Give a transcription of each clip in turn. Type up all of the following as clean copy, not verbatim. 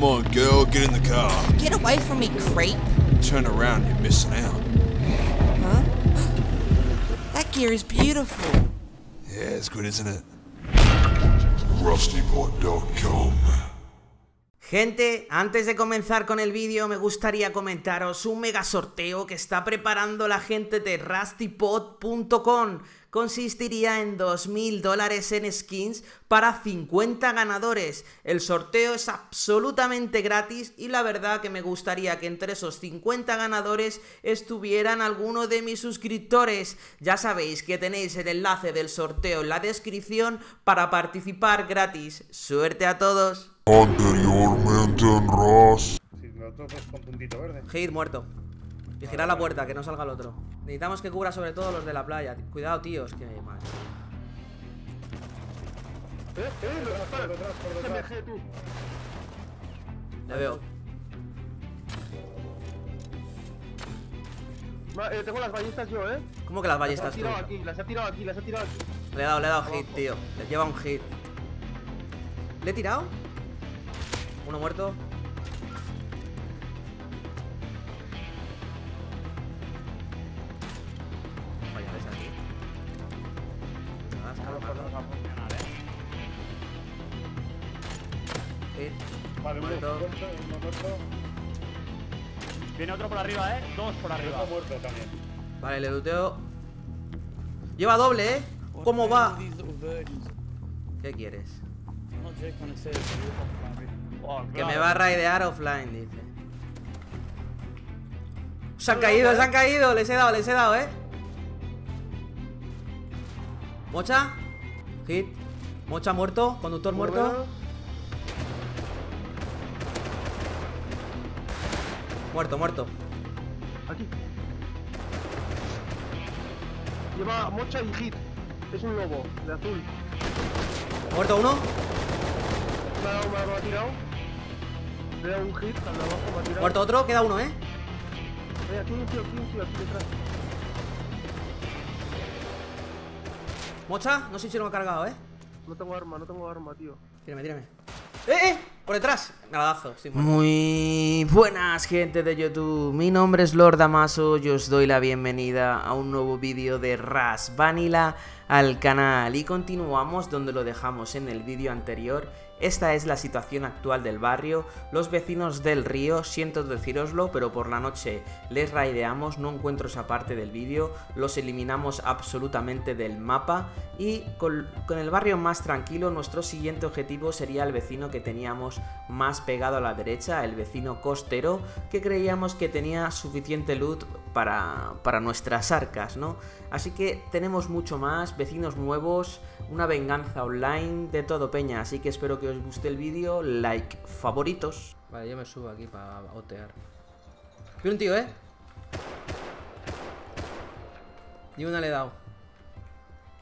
Come on, girl, get in the car. Get away from me, creep. Turn around, you're missing out. Huh? That gear is beautiful. Yeah, it's good, isn't it? RustyPot.com. Gente, antes de comenzar con el vídeo me gustaría comentaros un mega sorteo que está preparando la gente de RustyPot.com. Consistiría en $2000 en skins para 50 ganadores. El sorteo es absolutamente gratis y la verdad que me gustaría que entre esos 50 ganadores estuvieran algunos de mis suscriptores. Ya sabéis que tenéis el enlace del sorteo en la descripción para participar gratis. ¡Suerte a todos! Anteriormente en Rust. Sí, los dos con puntito verde. Hit muerto. Vigila la puerta, que no salga el otro. Necesitamos que cubra sobre todo los de la playa. Cuidado, tíos, que hay más. Le veo. Tengo las ballestas yo, ¿eh? ¿Cómo que las ballestas tú? Las he tirado aquí. Le he dado hit, tío. Le lleva un hit. ¿Le he tirado? Uno muerto. Vale, uno muerto. Viene otro por arriba, dos por arriba. Muerto también. Vale, le luteo. Lleva doble, ¿Cómo va? ¿Qué quieres? Que me va a raidear offline, dice. Se han caído, les he dado, Mocha. Hit. Mocha muerto. Conductor muerto. Muerto. Aquí. Lleva Mocha y Hit. Es un lobo, de azul. Muerto uno. Me ha tirado. Le he dado un hit, al de abajo me ha tirado. Muerto otro, queda uno, Aquí un tío, aquí detrás. Mocha, no sé si lo ha cargado, No tengo arma, tío. Tírame. ¡Eh! Por detrás. Nadazo, sí, muerto. Muy buenas, gente de YouTube. Mi nombre es LoRDamaso y os doy la bienvenida a un nuevo vídeo de Rust Vanilla al canal. Y continuamos donde lo dejamos en el vídeo anterior. Esta es la situación actual del barrio. Los vecinos del río, siento decíroslo, pero por la noche les raideamos, no encuentro esa parte del vídeo, los eliminamos absolutamente del mapa y con el barrio más tranquilo nuestro siguiente objetivo sería el vecino que teníamos más pegado a la derecha, el vecino costero, que creíamos que tenía suficiente loot para nuestras arcas, ¿no? Así que tenemos mucho más, vecinos nuevos, una venganza online, de todo, peña, así que espero que os guste el vídeo, like, favoritos. Vale, yo me subo aquí para otear. Veo un tío, Y una le he dado.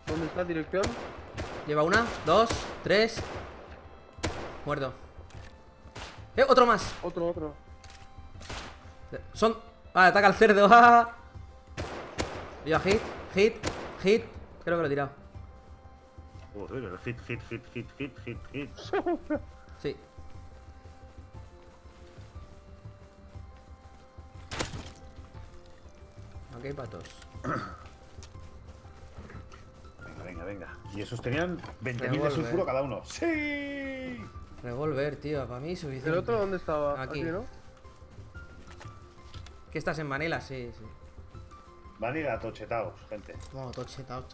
¿Dónde está la dirección? Lleva una, dos, tres. Muerto. Otro más. Otro. Son... Vale, ataca al cerdo. Lleva hit. Creo que lo he tirado. Joder, hit. Sí. Aquí hay patos. Venga. Y esos tenían 20.000 de sulfuro cada uno. ¡Sí! Revolver, tío, para mí suficiente. ¿El otro dónde estaba? Aquí, ¿no? Que estás en Vanilla, sí. Vanilla, tochetaos, gente. No, tochetaos.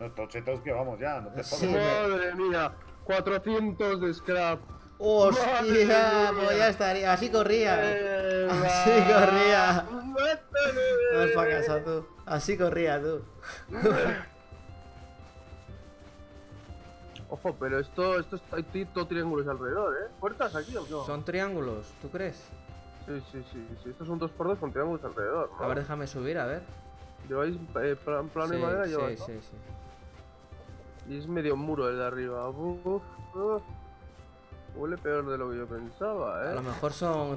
Los tochetos que vamos ya, no te jodas. Madre mía, 400 de scrap. Hostia, pues ya estaría. Así corría. No es para casa, tú. Así corría, tú. Ojo, pero esto hay todo triángulos alrededor, ¿Puertas aquí o no? Son triángulos, ¿tú crees? Sí. Estos son 2x2 con triángulos alrededor, ¿no? A ver, déjame subir, a ver. Lleváis plano de madera, lleváis. Sí. Y es medio muro el de arriba. Huele peor de lo que yo pensaba, A lo mejor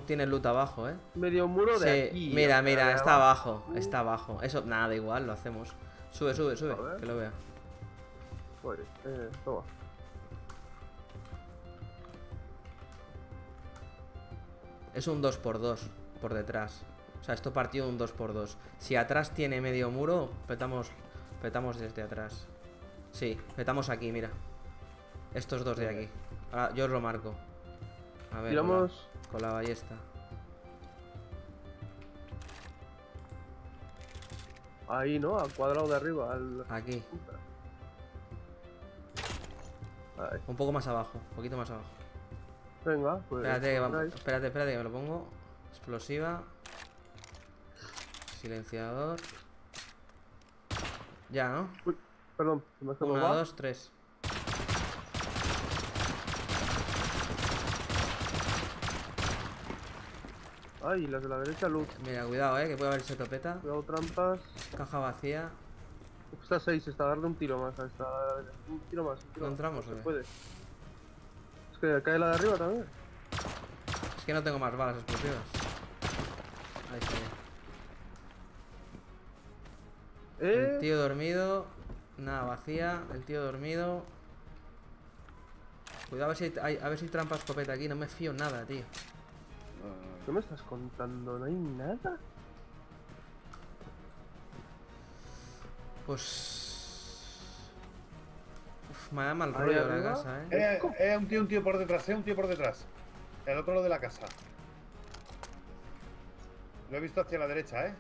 tiene loot abajo, Medio muro de aquí. Mira, está abajo. Está abajo. Eso, nada, da igual, lo hacemos. Sube, que lo vea. Joder, toma. es un 2x2 por detrás. O sea, esto partido un 2x2. Si atrás tiene medio muro, petamos desde atrás. Sí, petamos aquí, mira. Estos dos de aquí. Ahora, yo os lo marco. A ver, con la ballesta. Ahí, ¿no? Al cuadrado de arriba. Aquí. Ahí. Un poco más abajo, un poquito más abajo. Venga, pues... Espérate, que vamos. Espérate, que me lo pongo. Explosiva. Silenciador. Ya, ¿no? Uy, perdón. Me has tomado. 1, 2, 3. Ay, las de la derecha, luz. Mira, cuidado, que puede haber ese topeta. Cuidado, trampas. Caja vacía. Está 6, está darle un tiro más a esta. Un tiro más. ¿No entramos? No se puede. Es que cae la de arriba también. Es que no tengo más balas explosivas. Ahí está. El tío dormido. Nada, vacía. El tío dormido. Cuidado, a ver si trampa escopeta aquí. No me fío nada, tío. ¿Qué me estás contando? ¿No hay nada? Pues... Uf, me da mal rollo la casa, un tío por detrás, un tío por detrás. El otro, lo de la casa. Lo he visto hacia la derecha,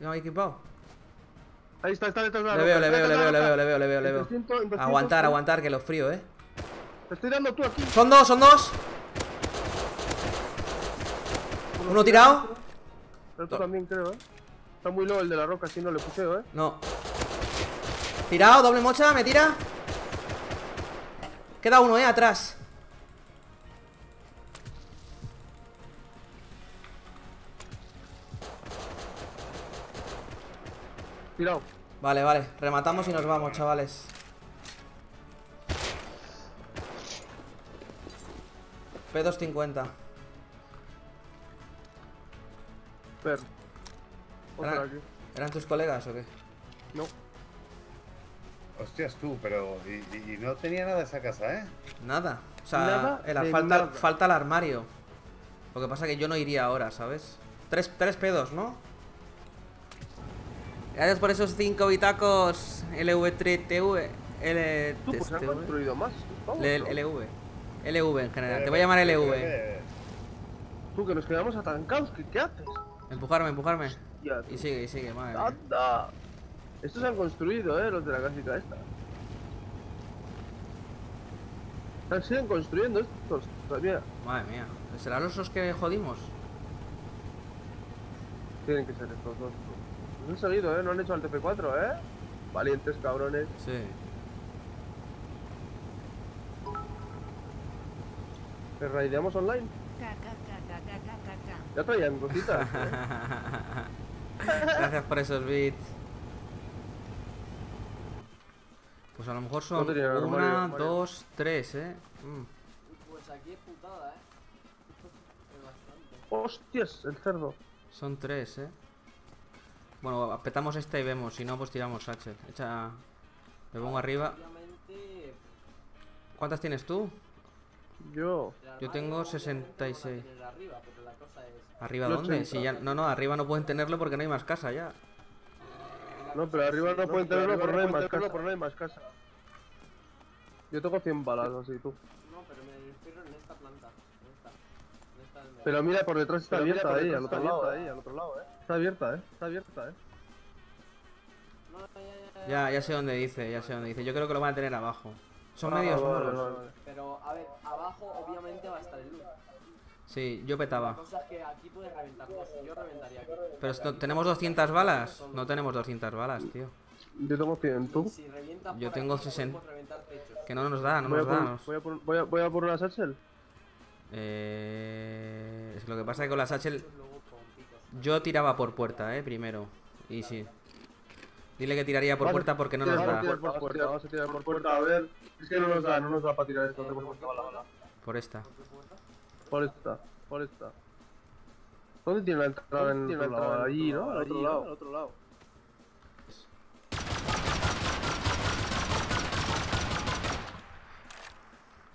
No, equipado. Ahí está detrás de la... Le veo. 300. Aguantar, que lo frío, Te estoy dando tú aquí. Son dos. Uno tirado. El otro también, creo, Está muy low el de la roca, si no le puseo, No. Tirado, doble mocha, me tira. Queda uno, atrás. Tirado. Vale. Rematamos y nos vamos, chavales. P250. ¿Eran tus colegas o qué? No. Hostias, tú, pero... Y no tenía nada esa casa, Nada. O sea, falta el armario. Lo que pasa es que yo no iría ahora, ¿sabes? 3 pedos, ¿no? Gracias por esos 5 bitacos, LV3TV. Tú, pues has construido más. LV en general. Te voy a llamar LV. Tú, que nos quedamos atancados, ¿qué haces? Empujarme. Hostia, y sigue, madre. ¡Anda! Estos han construido, los de la casita esta. Siguen construyendo estos todavía. Madre mía. ¿Serán los que jodimos? Tienen que ser estos dos. No han salido, no han hecho al TP4, Valientes cabrones. Sí. ¿Te raideamos online? Ya traían cositas. Gracias por esos bits. Pues a lo mejor son 1, 2, 3, Pues aquí es putada, Hostias, el cerdo. Son 3, Bueno, apretamos esta y vemos. Si no, pues tiramos Satchel. Echa... Me pongo arriba. ¿Cuántas tienes tú? Yo tengo 66. ¿Arriba dónde? Si ya... No, arriba no pueden tenerlo porque no hay más casa ya. No, pero arriba no pueden tenerlo porque no hay más casa. Yo tengo 100 balas, así tú. No, pero me refiero en esta planta. Pero mira, por detrás está abierta ahí, al otro lado, Está abierta, Ya sé dónde dice, Yo creo que lo van a tener abajo. Son medios malos. Vale. Pero, a ver, abajo obviamente va a estar el loot. Sí, yo petaba. La cosa es que aquí puedes reventar dos, yo reventaría aquí. Pero esto, ¿tenemos 200 balas? No tenemos 200 balas, tío. Yo tengo 100, ¿tú? Yo tengo 60. Que no nos da, ¿Voy a por una satchel? Es que lo que pasa es que con la satchel... Yo tiraba por puerta, primero. Y sí. Dile que tiraría por puerta porque no nos da. Vamos a tirar por puerta, a ver. Es que no nos da para tirar esto. Por esta. Por esta. ¿Dónde tiene la entrada en el otro lado? Allí, ¿no? Al otro lado.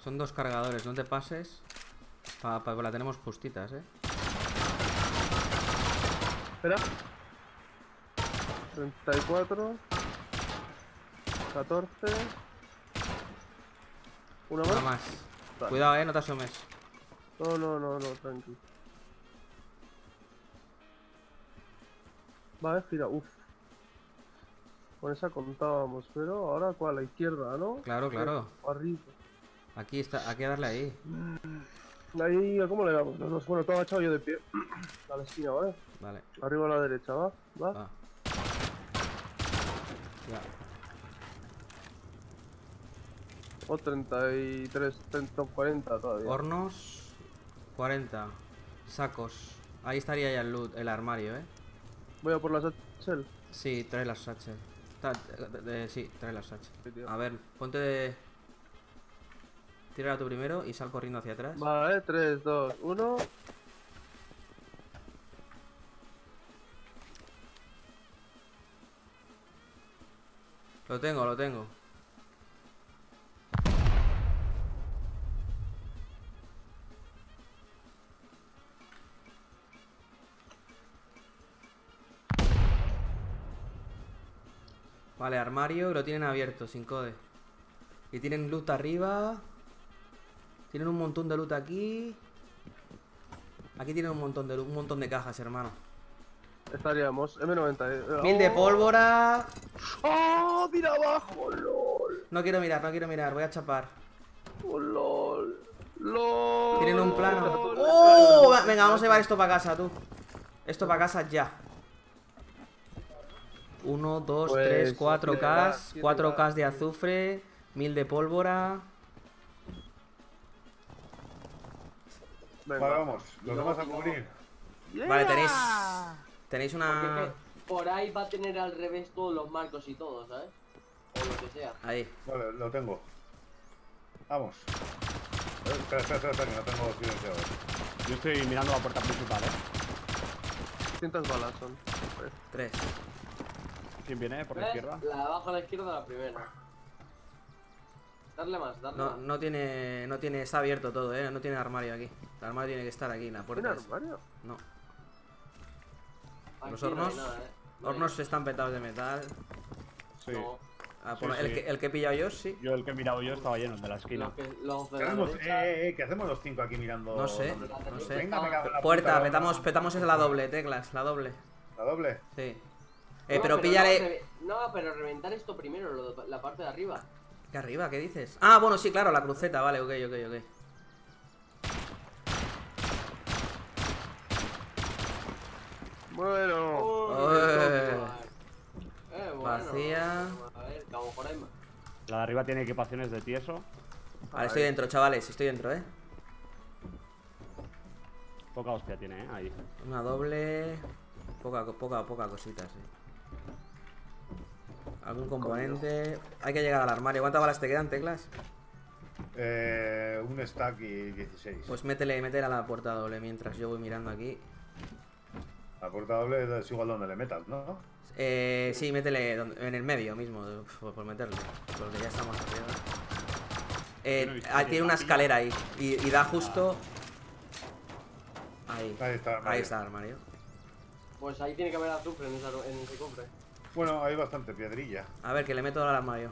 Son 2 cargadores, no te pases. Pues la tenemos justitas, eh. Espera. 34. 14. Una más. Vale. Cuidado, no te asomes. No, no, no, no, tranqui. Vale, gira, uff. Con esa contábamos, pero ahora a la izquierda, ¿no? Claro, claro. Arriba. Aquí está, hay que darle ahí. Ahí, ¿cómo le damos? No, bueno, todo agachado yo de pie. A la esquina, ¿vale? Vale. Arriba a la derecha, ¿va? ¿Va? Va. Ya. O 33, 30, 40 todavía. Hornos, 40. Sacos. Ahí estaría ya el loot, el armario, ¿eh? Voy a por las satchel. Sí, trae las satchel. Sí, trae las satchel. A ver, ponte de... Tírala tú primero y sal corriendo hacia atrás. Vale, 3, 2, 1... Lo tengo, lo tengo. Vale, armario, lo tienen abierto, sin code. Y tienen loot arriba. Tienen un montón de loot aquí. Aquí tienen un montón de loot, un montón de cajas, hermano. Estaríamos, M90. 1000 de pólvora. ¡Oh! Mira abajo, lol. No quiero mirar, no quiero mirar, voy a chapar. ¡Oh, lol! ¡Lol! Tienen un plano. ¡Oh! Venga, vamos a llevar esto para casa, tú. Esto para casa ya. 1, 2, 3, 4K, 4K de azufre, 1000 de pólvora. Venga, vamos, los vamos a cubrir. Vale, tenéis una... Por ahí va a tener al revés todos los marcos y todo, ¿sabes? O lo que sea. Ahí. Vale, lo tengo. Vamos. Espera, espera, espera, que no tengo silenciador. Yo estoy mirando la puerta principal, ¿eh? 200 balas son. 3. ¿Quién viene por la izquierda? La de abajo a la izquierda, la primera. Darle más, darle más. No tiene, está abierto todo, no tiene armario aquí. El armario tiene que estar aquí, en la puerta. ¿Tiene armario? No. Aquí los hornos, no hay nada, no hornos hay... están petados de metal. Sí. No. Ah, sí, sí. El que he pillado yo, sí. Yo el que he mirado yo estaba lleno de la esquina. ¿Qué hacemos los 5 aquí mirando? No sé, no sé. Venga, me cago en la puerta, petamos esa la doble, teclas, la doble. ¿La doble? Sí. No, pero píllale... No, pero reventar esto primero, la parte de arriba. ¿Qué arriba? ¿Qué dices? Ah, bueno, sí, claro, la cruceta, vale, ok, ok, ok. Bueno. Bueno. Vacía. A ver, vamos por ahí más. La de arriba tiene equipaciones de tieso. Vale, estoy dentro, chavales, estoy dentro, eh. Poca hostia tiene, ahí. Una doble... Poca cosita, sí. Algún componente. Hay que llegar al armario. ¿Cuántas balas te quedan, Teclas? Un stack y 16. Pues métele a la puerta doble mientras yo voy mirando aquí. La puerta doble es igual donde le metas, ¿no? Sí, métele en el medio mismo, por meterlo. Porque ya estamos arriba. Tiene una escalera ahí. Y da justo. Ahí. Ahí está el armario. Pues ahí tiene que haber azufre en ese cofre. Bueno, hay bastante piedrilla. A ver, que le meto al armario.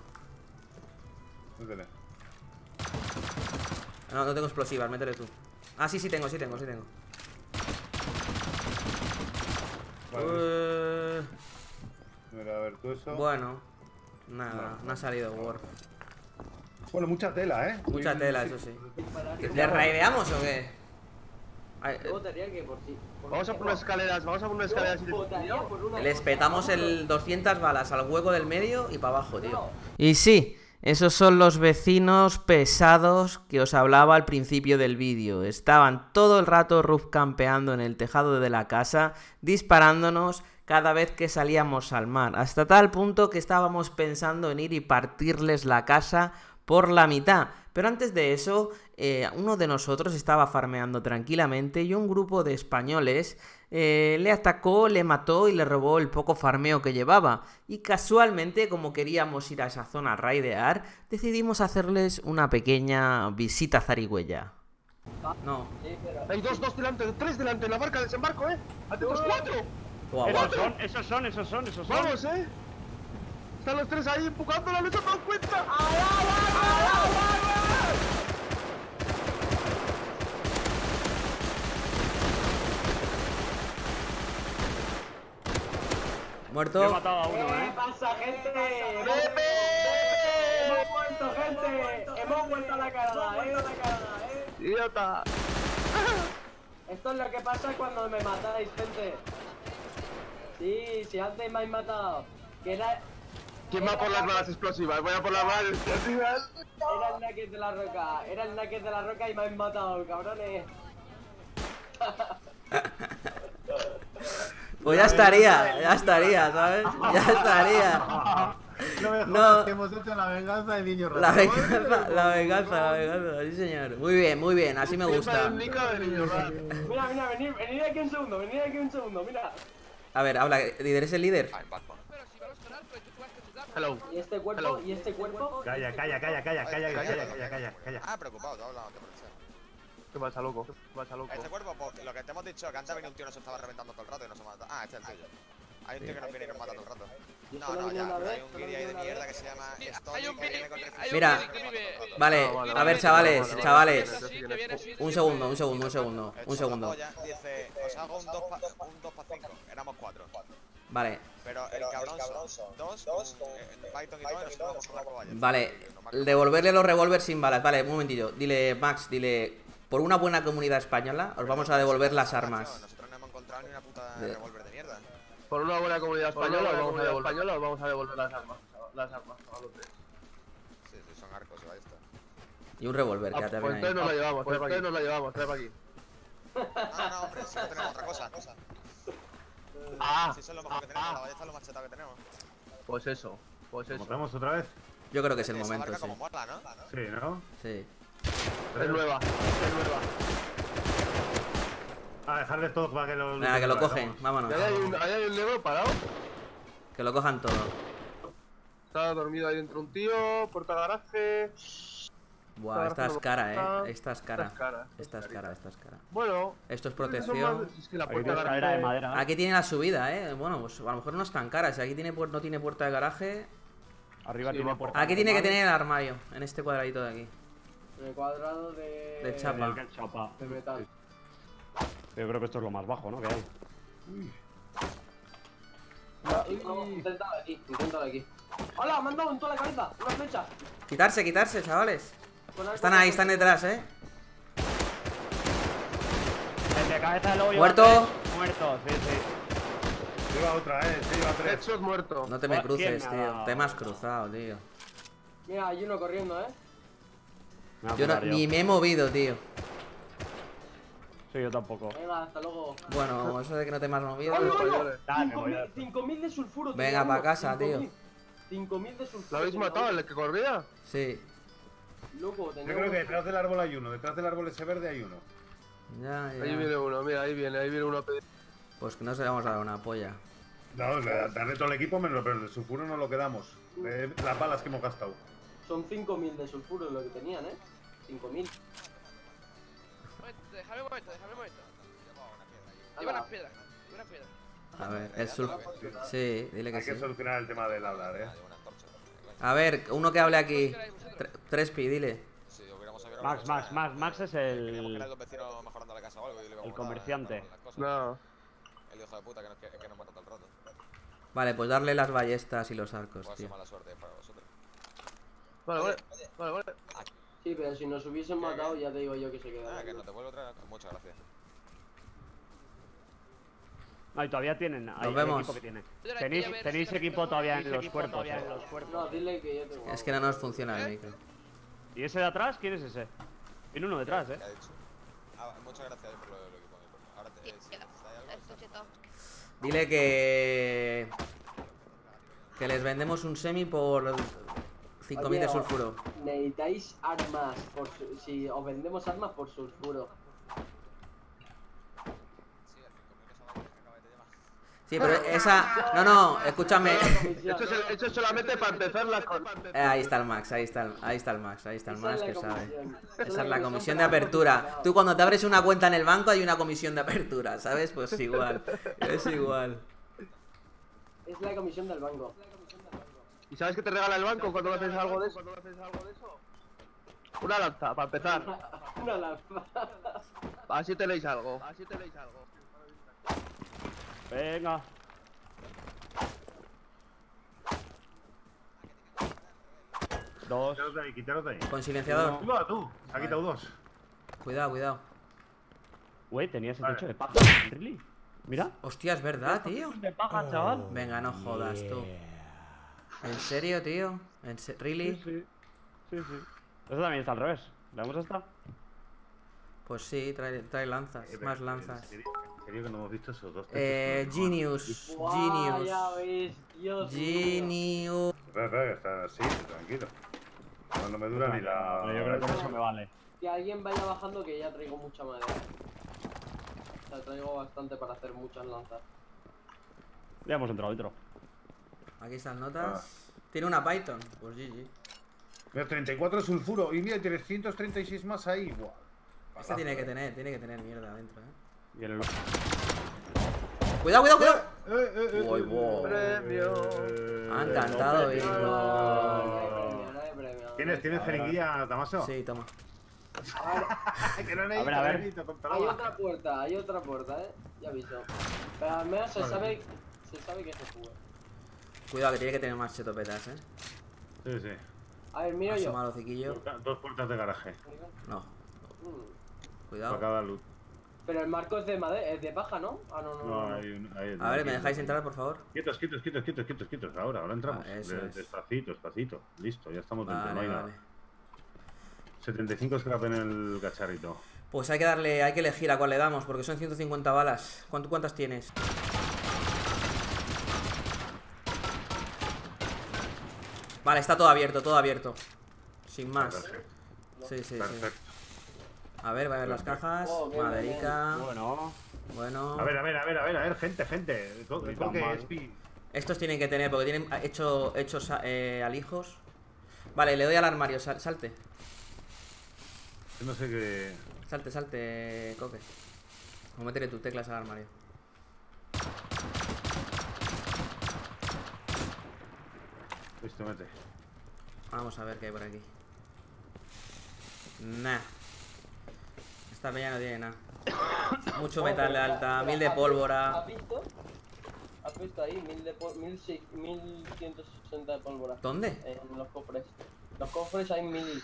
Métele. No, no tengo explosivas, métele tú. Ah, sí, sí tengo. Vale. Mira, a ver, tú eso. Bueno, nada, no ha salido Worf. Bueno, mucha tela, ¿eh? Mucha tela, eso sí. ¿Le raideamos o qué? Vamos a por unas escaleras, Les petamos el 200 balas al hueco del medio y para abajo, tío. Y sí, esos son los vecinos pesados que os hablaba al principio del vídeo. Estaban todo el rato rufcampeando en el tejado de la casa, disparándonos cada vez que salíamos al mar. Hasta tal punto que estábamos pensando en ir y partirles la casa por la mitad. Pero antes de eso, uno de nosotros estaba farmeando tranquilamente y un grupo de españoles le atacó, le mató y le robó el poco farmeo que llevaba. Y casualmente, como queríamos ir a esa zona a raidear, decidimos hacerles una pequeña visita zarigüeya. No. Hay dos delante, tres delante en la barca de desembarco, ¡Hay otros cuatro! Wow. Esos son. Vamos, Están los tres ahí empujando la lucha por cuenta. Muerto. He matado a uno, ¿Qué pasa, gente? ¡Hemos muerto, gente! ¡Hemos vuelto a la cagada, ¡Idiota! Esto es lo que pasa cuando me matáis, gente. Sí, si antes me habéis matado. ¿Quién va por las balas explosivas? Voy a por las balas explosivas. Era el Naked de la Roca. Y me habéis matado, cabrones. Pues ya estaría, ¿sabes? No me jodas, que hemos hecho la venganza de niño Rata. La venganza, sí señor. Muy bien, así me gusta. Mira, venid aquí un segundo, mira. A ver, habla, líder es el líder. Hello. ¿Y este cuerpo? Calla. Ah, preocupado, te hablo, no te preocupes. ¿Qué pasa, loco? Este cuerpo, pues, lo que te hemos dicho, que antes venía un tío que nos estaba reventando todo el rato y nos ha matado. Ah, este es el tuyo. Hay un tío que nos viene y nos mata todo el rato. No, hay un guiri ahí de mierda que se llama... Mira, vale, a ver, chavales. Un segundo. Dice, os hago un 2x5, éramos 4. Vale. Pero el cabrón son 2, Python y todo, y nosotros vamos con la cobaya. Vale, devolverle los revólveres sin balas. Vale, un momentito. Dile, Max, dile... Por una buena comunidad española, os vamos a devolver las armas. Nosotros no hemos encontrado ni una puta revólver de mierda. Por una buena comunidad española, os vamos a devolver las armas. Sí, son arcos, va esto. Y un revólver, que ya te viene ahí. Pues nos la llevamos, trae para aquí. No, hombre, si no tenemos otra cosa. Si eso es lo mejor que tenemos, la ballesta es lo más cheta que tenemos. Pues eso. ¿Compramos otra vez? Yo creo que es el momento, sí. Esa barca como mola, ¿no? Sí, ¿no? Sí. Es nueva. Ah, dejarles todos para que lo... Venga, que lo cogen, vámonos. ¿Ahí hay un levo parado? Que lo cojan todo. Está dormido ahí dentro un tío, porta garaje... Buah, esta es cara, Esta es cara. Bueno... Esto es protección. Aquí tiene la subida, Bueno, pues a lo mejor no es tan cara. Si aquí no tiene puerta de garaje... Arriba tiene puerta. Aquí tiene que tener el armario, en este cuadradito de aquí. El cuadrado de chapa. De metal. Yo creo que esto es lo más bajo, ¿no? Que hay. Intentad aquí. ¡Hola! ¡Me han dado en toda la cabeza! ¡Una flecha! Quitarse, chavales. Están detrás, Desde cabeza del hoyo. Muerto, sí. Lleva otra, lleva tres. Hecho muerto. No te me cruces, tío. Te me has cruzado, tío. Mira, hay uno corriendo, Yo no, ni me he movido, tío. Sí, yo tampoco. Venga, hasta luego. Bueno, eso de que no te me has movido. ¡No! 5000 de sulfuro, tío. Venga, para casa, tío. 5000 de sulfuro. ¿Lo habéis matado, el que corría? Sí. Loco, yo creo que detrás del árbol hay uno. Detrás del árbol ese verde hay uno. Ya. Ahí viene uno, mira, ahí viene uno a pedir. Pues que no se le vamos a dar una polla. No, darle todo el equipo menos, pero el sulfuro no lo quedamos. Las balas que hemos gastado. Son 5000 de sulfuro lo que tenían, 5000. Déjame un momento. Lleva unas piedras. A ver, el sulfuro. Sí, dile que sí. Hay que solucionar el tema del hablar, A ver, uno que hable aquí. Trespi, dile. Max es el. El comerciante. No. El hijo de puta que nos mata todo el rato. Vale, pues darle las ballestas y los arcos, tío. Mala suerte para vosotros. Vale. Sí, pero si nos hubiesen matado, ya te digo yo que se queda. Que no te vuelvo otra. Muchas gracias. Ay, todavía tienen. Nos vemos. Equipo que tiene. Tenéis equipo todavía en los cuerpos. No, dile que yo te voy. Es que no nos funciona el micro. ¿Y ese de atrás? ¿Quién es ese? Tiene uno detrás, Muchas gracias por el equipo. Ahora te necesitas algo. Dile que. Que les vendemos un semi por. 5000 de sulfuro. Necesitáis armas. Si os vendemos armas por sulfuro. Sí, pero esa... No, no, escúchame. Esto es solamente para empezar la... Ahí está el Max, ahí está el Max, que sabe. Esa es la comisión de apertura. Tú cuando te abres una cuenta en el banco hay una comisión de apertura, ¿sabes? Pues igual, es igual. Es la comisión del banco. ¿Y sabes qué te regala el banco cuando haces algo de eso? Una lanza, para empezar. Una lanza. Así te leéis algo. Venga. Dos. Quitaros de ahí. Con silenciador. No, tú. Se ha quitado dos. Cuidado, cuidado. Güey, tenías el techo de paja. ¿Really? Mira. Hostia, es verdad, tío. De paja, chaval. Venga, no jodas, tú. ¿En serio, tío? ¿Really? Sí, sí. Eso también está al revés. ¿La hemos hasta? Pues sí, trae lanzas. Más lanzas. Creo que no hemos visto esos dos. Genius. Wow, Genius. Ya ves, Dios. Genius. Espera, está así, tranquilo. No me dura ni la. Yo creo que eso me vale. Que alguien vaya bajando, que ya traigo mucha madera. O sea, traigo bastante para hacer muchas lanzas. Ya hemos entrado dentro. Aquí están notas. Tiene una Python. Pues GG. 34 sulfuro y mira, 336 más ahí. Wow. Esta tiene que tener mierda adentro, eh. Cuidado. Uy, wow. Ha encantado, bicho. ¿Tienes jeringuilla, Damaso? Sí, toma. A ver. Hay otra puerta, eh. Ya he visto. Pero al menos se sabe que se juega. Cuidado, que tiene que tener más chetopetas, eh. Sí. A ver, miro yo. Dos puertas de garaje. No. Cuidado. Para cada loot. Pero el marco es de madera, es de paja, ¿no? Ah, no. Hay, a ver, ¿me dejáis entrar, por favor? Quietos. Ahora entramos. Despacito. Listo, ya estamos dentro. Vale. 75 scrap en el cacharrito. Pues hay que darle, hay que elegir a cuál le damos, porque son 150 balas. ¿Cuántas tienes? Vale, está todo abierto. Sin más. Perfecto. A ver, va a ver las cajas. Maderica. Bueno. A ver, gente. Estos tienen que tener, porque tienen hechos alijos. Vale, le doy al armario, salte. Yo no sé qué. Salte, Coque. O métele tus teclas al armario. Listo, mete. Vamos a ver qué hay por aquí. Nah. Esta peña no tiene nada. Mucho metal de alta, 1000 de pólvora. ¿Has visto ahí? 1160 de pólvora. ¿Dónde? En los cofres. Los cofres hay 1000.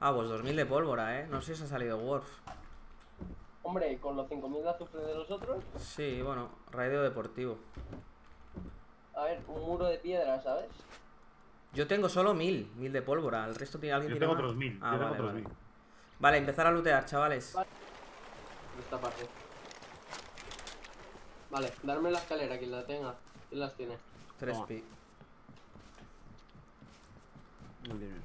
Ah, pues 2000 de pólvora, eh. No sé si se ha salido Worf. Hombre, con los 5000 de azufre de los otros. Sí, bueno, radio deportivo. A ver, un muro de piedra, ¿sabes? Yo tengo solo 1000 de pólvora. El resto tiene alguien. Yo tengo otros 1000. Vale, empezar a lootear, chavales. Vale. Esta parte. Vale, darme la escalera, quien la tenga. ¿Quién las tiene? 3 pi. No tienes.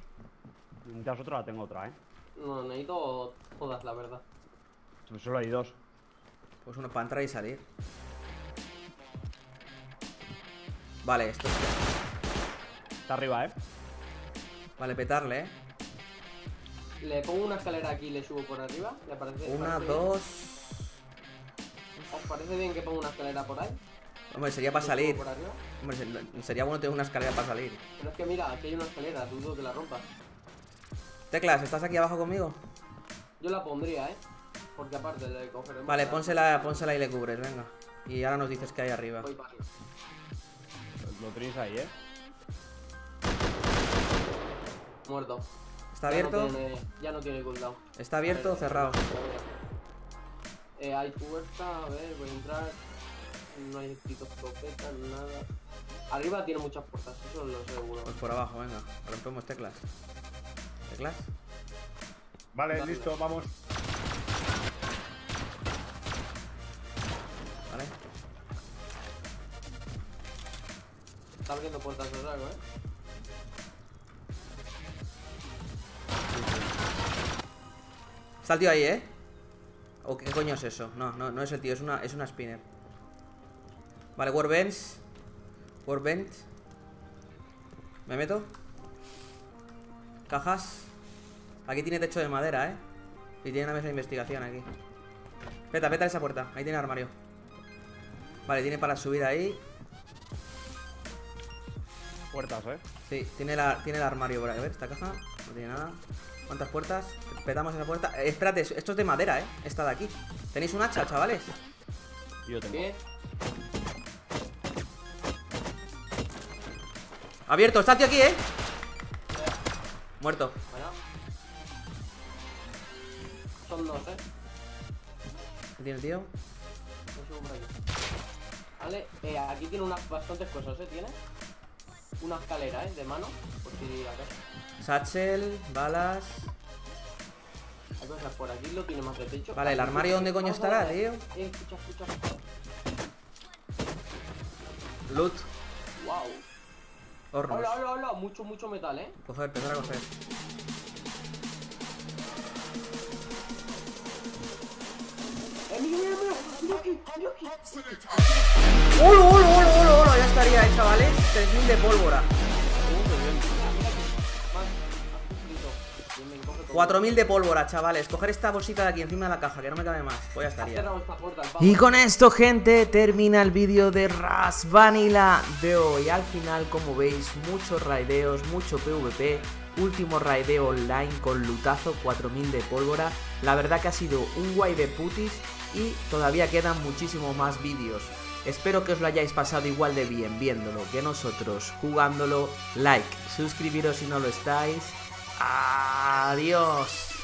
Necesitas otra, la tengo otra, eh. No, necesito todas, la verdad. Solo hay dos. Pues uno para entrar y salir. Vale, esto está arriba, eh. Vale, petarle, eh. Le pongo una escalera aquí y le subo por arriba. ¿Le parece? Una, dos. ¿Os parece bien que ponga una escalera por ahí? Hombre, sería para salir. Hombre, sería bueno tener una escalera para salir. Pero es que mira, aquí hay una escalera, dudo que la rompas. Teclas, ¿estás aquí abajo conmigo? Yo la pondría, eh. Porque aparte de coger. Vale, pónsela y le cubres, venga. Y ahora nos dices que hay arriba. Voy para arriba. Lo tenéis ahí, eh. Muerto. ¿Está abierto? Ya no tiene cooldown. ¿Está abierto o cerrado? Hay puerta, a ver, voy a entrar. No hay escopetas, nada. Arriba tiene muchas puertas, eso lo seguro. Pues por abajo, venga, rompemos teclas. ¿Teclas? Vale, dale, listo, vamos. Vale. Está abriendo puertas de largo, eh. Está el tío ahí, ¿eh? ¿O qué coño es eso? No es el tío, es una spinner. Vale, workbench. Me meto. Cajas. Aquí tiene techo de madera, y tiene una mesa de investigación aquí. Peta esa puerta. Ahí tiene armario. Vale, tiene para subir ahí. Puertas, sí, tiene el armario por ahí. A ver, esta caja. No tiene nada. ¿Cuántas puertas? Petamos esa puerta. Espérate, esto es de madera, esta de aquí. ¿Tenéis un hacha, chavales? Yo tengo. ¿Qué? Abierto, está tío aquí, Muerto. Bueno. Son dos, ¿Qué tiene, tío? No subo por aquí. Vale, aquí tiene unas bastantes cosas, tiene una escalera, de mano. Por si acaso. Satchel, balas. Hay cosas por aquí, lo tiene más de techo. Vale, el armario, ¿dónde coño estará, tío? Escucha. Loot. Wow. Hornos. Hola, mucho metal, Coger, empezar a coger. ¡Hola! Ya estaría, chavales. 3000 de pólvora. 4000 de pólvora, chavales. Coger esta bolsita de aquí encima de la caja, que no me cabe más. Pues ya estaría. Y con esto, gente, termina el vídeo de Rust Vanilla de hoy. Al final, como veis, muchos raideos, mucho PvP. Último raideo online con lutazo, 4000 de pólvora. La verdad que ha sido un guay de putis. Y todavía quedan muchísimos más vídeos. Espero que os lo hayáis pasado igual de bien viéndolo que nosotros jugándolo. Like, suscribiros si no lo estáis. Adiós.